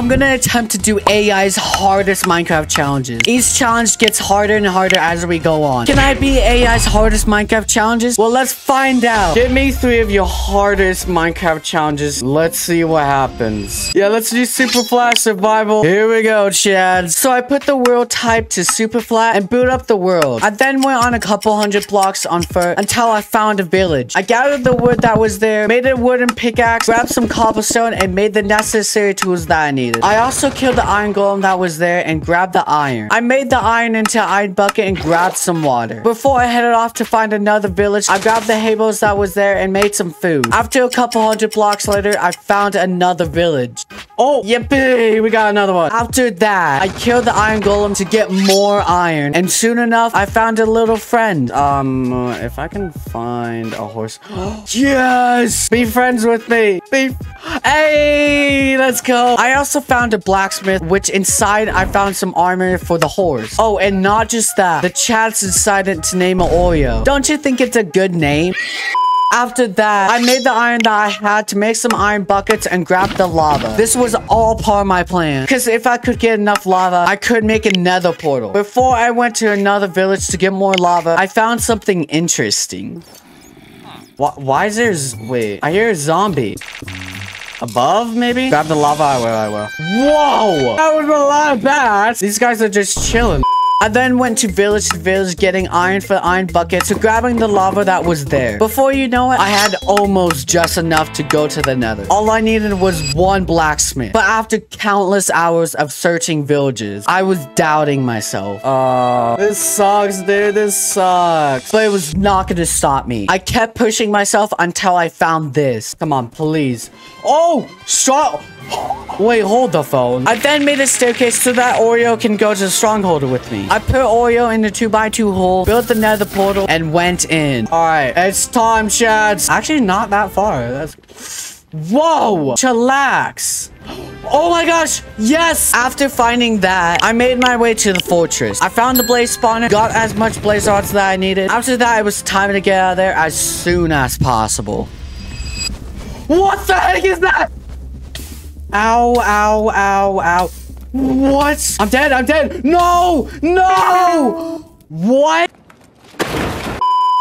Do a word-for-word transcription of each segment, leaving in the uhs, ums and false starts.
I'm gonna attempt to do A I's hardest Minecraft challenges. Each challenge gets harder and harder as we go on. Can I be A I's hardest Minecraft challenges? Well, let's find out. Give me three of your hardest Minecraft challenges. Let's see what happens. Yeah, let's do Superflat survival. Here we go, Chad. So I put the world type to Superflat and built up the world. I then went on a couple hundred blocks on foot until I found a village. I gathered the wood that was there, made a wooden pickaxe, grabbed some cobblestone, and made the necessary tools that I needed. I also killed the iron golem that was there and grabbed the iron. I made the iron into an iron bucket and grabbed some water. Before I headed off to find another village, I grabbed the hay bales that was there and made some food. After a couple hundred blocks later, I found another village. Oh, yippee, we got another one. After that, I killed the iron golem to get more iron. And soon enough, I found a little friend. Um, uh, if I can find a horse. Yes! Be friends with me. Be... Hey, let's go. I also found a blacksmith, which inside I found some armor for the horse. Oh, and not just that. The chat's decided to name it Oreo. Don't you think it's a good name? After that, I made the iron that I had to make some iron buckets and grabbed the lava. This was all part of my plan, because if I could get enough lava, I could make a nether portal. Before I went to another village to get more lava, I found something interesting. Why, why is there... Wait, I hear a zombie. Above, maybe? Grab the lava, I will, I will. Whoa! That was a lot of bats! These guys are just chilling. I then went to village to village getting iron for iron buckets, so grabbing the lava that was there. Before you know it, I had almost just enough to go to the nether. All I needed was one blacksmith. But after countless hours of searching villages, I was doubting myself. Oh, this sucks, dude. This sucks. But it was not going to stop me. I kept pushing myself until I found this. Come on, please. Oh, stop. Wait, hold the phone. I then made a staircase so that Oreo can go to the stronghold with me. I put Oreo in the two by two hole, built the nether portal, and went in. Alright, it's time, Shads. Actually, not that far. That's... Whoa! Chillax. Oh my gosh, yes! After finding that, I made my way to the fortress. I found the blaze spawner, got as much blaze rods that I needed. After that, it was time to get out of there as soon as possible. What the heck is that? Ow, ow, ow, ow. What? I'm dead, I'm dead. No, no. What?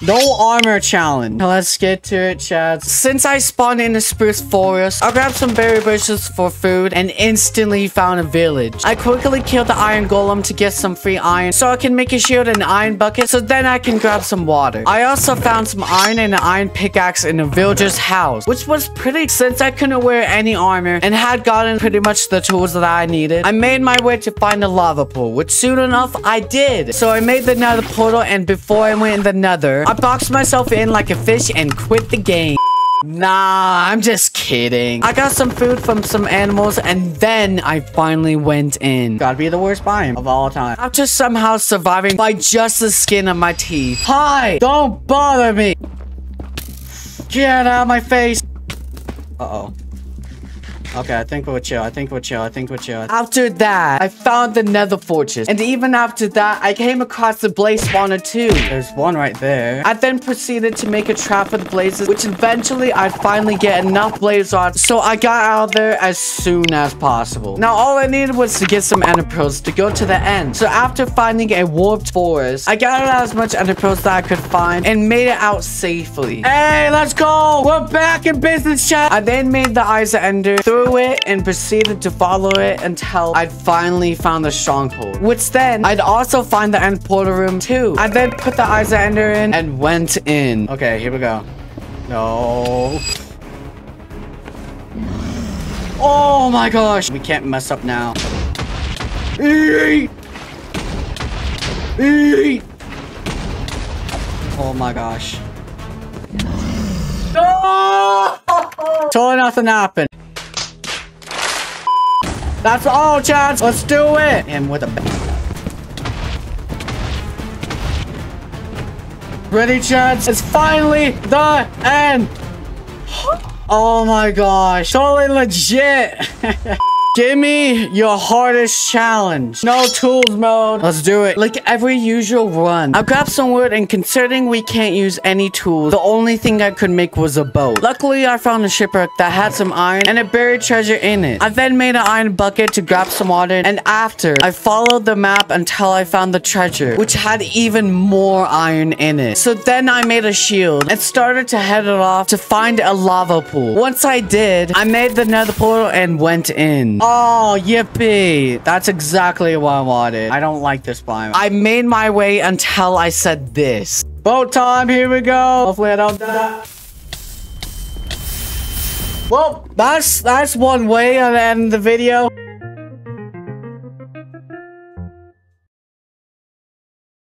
No armor challenge. Now let's get to it, Chad. Since I spawned in the spruce forest, I grabbed some berry bushes for food and instantly found a village. I quickly killed the iron golem to get some free iron so I can make a shield and an iron bucket so then I can grab some water. I also found some iron and an iron pickaxe in a villager's house, which was pretty since I couldn't wear any armor and had gotten pretty much the tools that I needed. I made my way to find the lava pool, which soon enough I did. So I made the nether portal, and before I went in the nether, I boxed myself in like a fish and quit the game. Nah, I'm just kidding. I got some food from some animals and then I finally went in. Gotta be the worst biome of all time. After somehow surviving by just the skin of my teeth. Hi! Don't bother me! Get out of my face! Uh-oh. Okay, I think we're chill. I think we're chill. I think we're chill. After that, I found the nether fortress. And even after that, I came across the blaze spawner too. There's one right there. I then proceeded to make a trap for the blazes, which eventually I'd finally get enough blaze rods. So I got out of there as soon as possible. Now, all I needed was to get some Ender Pearls to go to the end. So after finding a warped forest, I gathered as much Ender Pearls that I could find and made it out safely. Hey, let's go. We're back in business, chat. I then made the Eyes of Ender, it and proceeded to follow it until I finally found the stronghold, which then I'd also find the end portal room too. I then put the Eyes of Ender in and went in. Okay, here we go. No. Oh my gosh. We can't mess up now. Oh my gosh. No! Totally nothing happened. That's all, Chad. Let's do it. And with a ready, Chad. It's finally the end. Oh my gosh! Totally legit. Give me your hardest challenge. No tools mode. Let's do it. Like every usual run. I grabbed some wood, and considering we can't use any tools, the only thing I could make was a boat. Luckily, I found a shipwreck that had some iron and a buried treasure in it. I then made an iron bucket to grab some water, and after, I followed the map until I found the treasure, which had even more iron in it. So then I made a shield and started to head it off to find a lava pool. Once I did, I made the nether portal and went in. Oh, yippee. That's exactly what I wanted. I don't like this biome. I made my way until I said this. Boat time, here we go. Hopefully I don't die. Well, that's, that's one way to end the video.